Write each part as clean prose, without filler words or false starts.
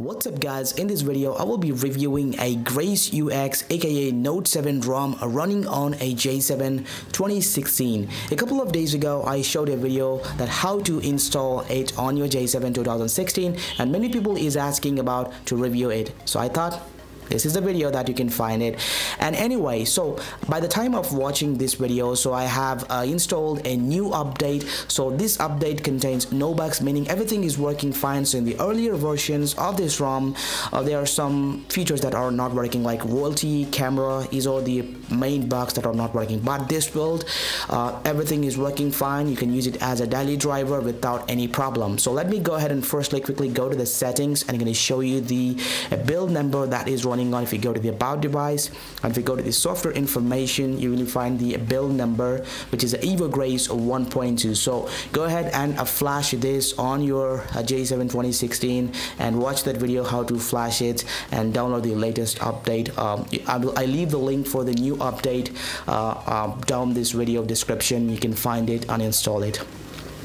What's up guys, in this video I will be reviewing a Grace UX aka Note 7 ROM running on a J7 2016. A couple of days ago I showed a video that how to install it on your J7 2016 and many people is asking about to review it. So I thought this is the video that you can find it. And anyway, so by the time of watching this video, so I have installed a new update. So this update contains no bugs, meaning everything is working fine. So in the earlier versions of this ROM, there are some features that are not working, like VoLTE, camera. These are the main bugs that are not working. But this build, everything is working fine. You can use it as a daily driver without any problem. So let me go ahead and firstly quickly go to the settings, and I'm going to show you the build number that is running on. If you go to the about device and if you go to the software information, you will find the build number, which is Evo Grace 1.2. So go ahead and flash this on your J7 2016 and watch that video how to flash it and download the latest update. I leave the link for the new update down this video description. You can find it and install it.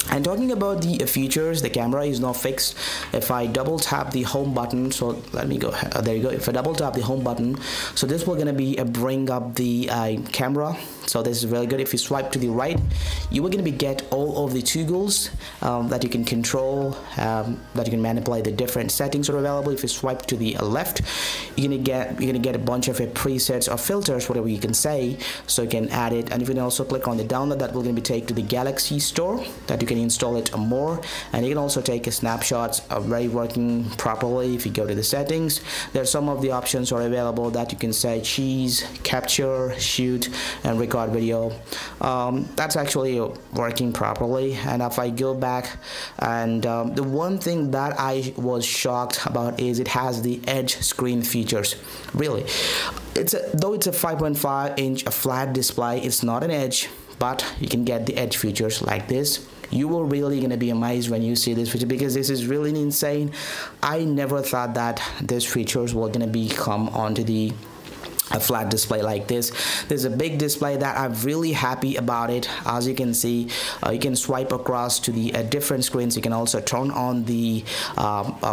And talking about the features, the camera is not fixed. If I double tap the home button, so let me go, there you go. If I double tap the home button, so this will gonna be bring up the camera. So this is really good. If you swipe to the right, you are gonna be get all of the toggles that you can control, that you can manipulate. The different settings are available. If you swipe to the left, you're gonna get a bunch of presets or filters, whatever you can say, so you can add it. And if you can also click on the download, that will gonna be take to the Galaxy Store, that you can install it more. And you can also take a snapshots of very working properly. If you go to the settings, there's some of the options are available that you can say cheese, capture, shoot, and record video. That's actually working properly. And if I go back, and the one thing that I was shocked about is it has the edge screen features. Really, though it's a 5.5-inch flat display, it's not an edge, but you can get the edge features like this. You were really gonna be amazed when you see this feature, because this is really insane. I never thought that these features were gonna be come onto the a flat display like this. There's a big display that I'm really happy about it. As you can see, you can swipe across to the different screens. You can also turn on the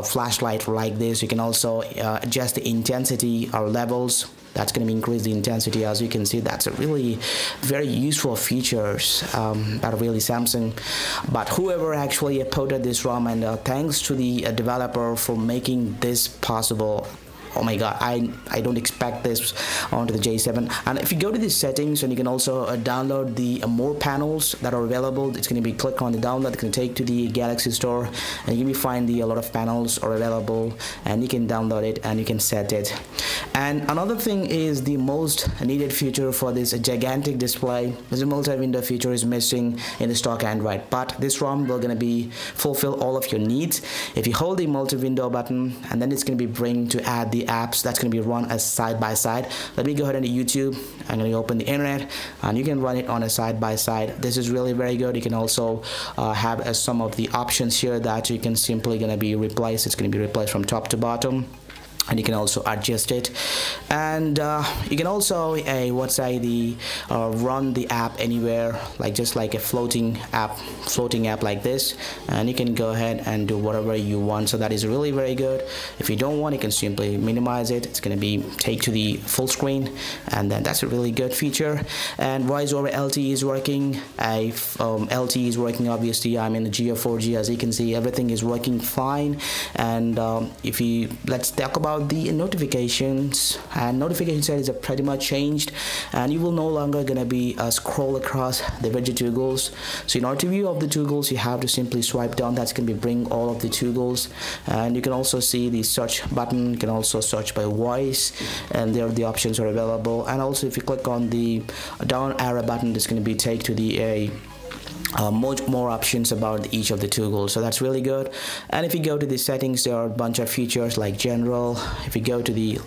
flashlight like this. You can also adjust the intensity or levels. That's going to increase the intensity. As you can see, that's a really very useful features that are really Samsung. But whoever actually ported this ROM, and thanks to the developer for making this possible. Oh my god, I don't expect this onto the J7. And if you go to the settings, and you can also download the more panels that are available. It's going to be click on the download, it's going to take to the Galaxy Store, and you can find a lot of panels are available, and you can download it and you can set it. And another thing is the most needed feature for this gigantic display is the multi-window feature is missing in the stock Android, but this ROM will gonna be fulfill all of your needs. If you hold the multi-window button, and then it's gonna be bring to add the apps that's gonna be run as side by side. Let me go ahead into YouTube. I'm gonna open the internet, and you can run it on a side by side. This is really very good. You can also have some of the options here that you can simply gonna be replaced. It's gonna be replaced from top to bottom. And you can also adjust it, and you can also run the app anywhere, like just like a floating app like this, and you can go ahead and do whatever you want. So that is really very good. If you don't want, you can simply minimize it. It's going to be take to the full screen, and then that's a really good feature. And voice over LTE is working. LTE is working. Obviously, I'm in the G or 4G. As you can see, everything is working fine. And if you let's talk about the notifications, and notification settings are pretty much changed, and you will no longer gonna be scroll across the widget toggles. So in order to view of the toggles, you have to simply swipe down. That's gonna be bring all of the toggles, and you can also see the search button. You can also search by voice, and there the options are available. And also if you click on the down arrow button, it's gonna be take to the much more options about each of the toggles. So that's really good. And if you go to the settings, there are a bunch of features like general. If you go to the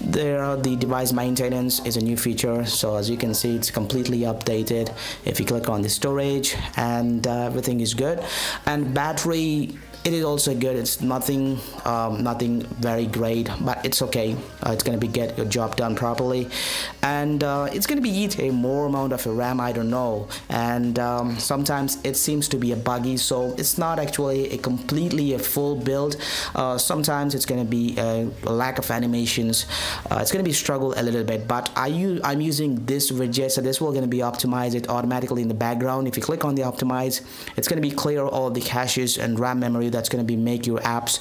there are the device maintenance is a new feature. So as you can see, it's completely updated. If you click on the storage, and everything is good. And battery It is also good. It's nothing nothing very great, but it's okay. It's gonna be get your job done properly, and it's gonna be eat a more amount of a RAM, I don't know. And sometimes it seems to be a buggy, so it's not actually a completely a full build. Sometimes it's gonna be a lack of animations. It's gonna be struggle a little bit, but I'm using this widget, so this will gonna be optimized it automatically in the background. If you click on the optimize, it's gonna be clear all the caches and RAM memory. That's gonna be make your apps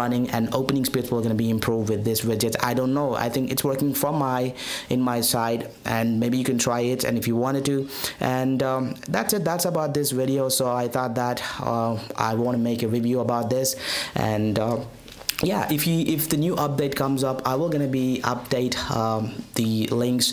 running, and opening speed will gonna be improved with this widget. I don't know. I think it's working from in my side, and maybe you can try it and if you wanted to. And that's it. That's about this video. So I thought that I want to make a review about this, and yeah, if the new update comes up, I will gonna be update the links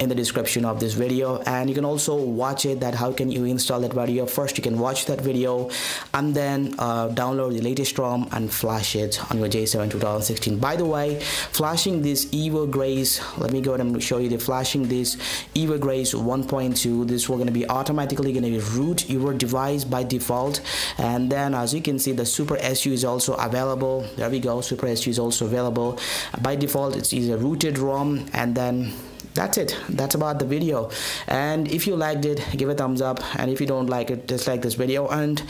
in the description of this video, and you can also watch it. That how can you install that video? First, you can watch that video, and then download the latest ROM and flash it on your J7 2016. By the way, flashing this Evo Grace, let me go ahead and show you the flashing this Evo Grace 1.2. This will gonna be automatically gonna be root your device by default, and then as you can see, the SuperSU is also available. There we go, SuperSU is also available. By default, it's either rooted ROM, and then that's it. That's about the video. And if you liked it, give it a thumbs up, and if you don't like it, dislike this video. And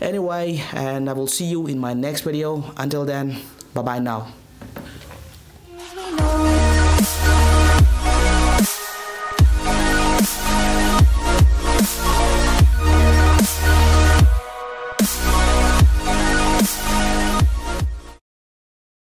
anyway, and I will see you in my next video. Until then, bye bye now.